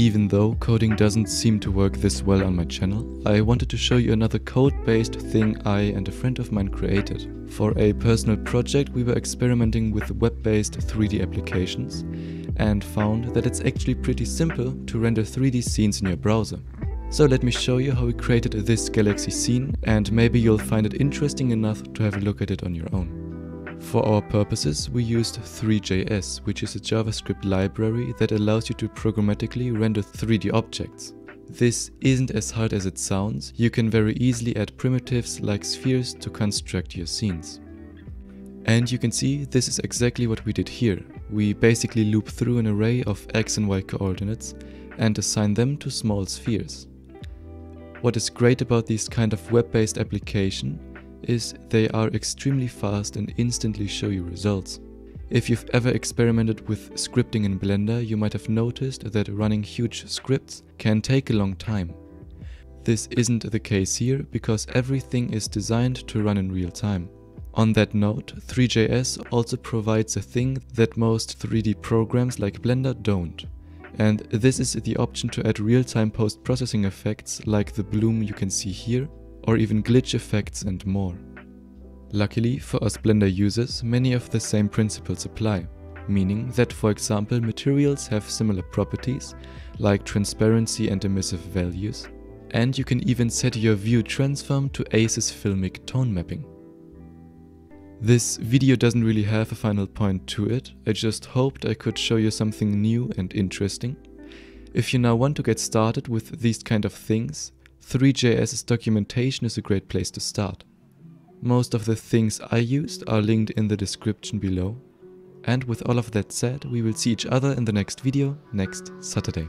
Even though coding doesn't seem to work this well on my channel, I wanted to show you another code-based thing I and a friend of mine created. For a personal project we were experimenting with web-based 3D applications and found that it's actually pretty simple to render 3D scenes in your browser. So let me show you how we created this galaxy scene, and maybe you'll find it interesting enough to have a look at it on your own. For our purposes, we used Three.js, which is a JavaScript library that allows you to programmatically render 3D objects. This isn't as hard as it sounds. You can very easily add primitives like spheres to construct your scenes. And you can see this is exactly what we did here. We basically loop through an array of x and y coordinates and assign them to small spheres. What is great about these kind of web-based applications is they are extremely fast and instantly show you results. If you've ever experimented with scripting in Blender, you might have noticed that running huge scripts can take a long time. This isn't the case here because everything is designed to run in real time. On that note, Three.js also provides a thing that most 3D programs like Blender don't. And this is the option to add real-time post-processing effects like the bloom you can see here, or even glitch effects and more. Luckily for us Blender users, many of the same principles apply, meaning that, for example, materials have similar properties like transparency and emissive values, and you can even set your view transform to ACES Filmic Tone Mapping. This video doesn't really have a final point to it. I just hoped I could show you something new and interesting. If you now want to get started with these kind of things, Three.js's documentation is a great place to start. Most of the things I used are linked in the description below. And with all of that said, we will see each other in the next video next Saturday.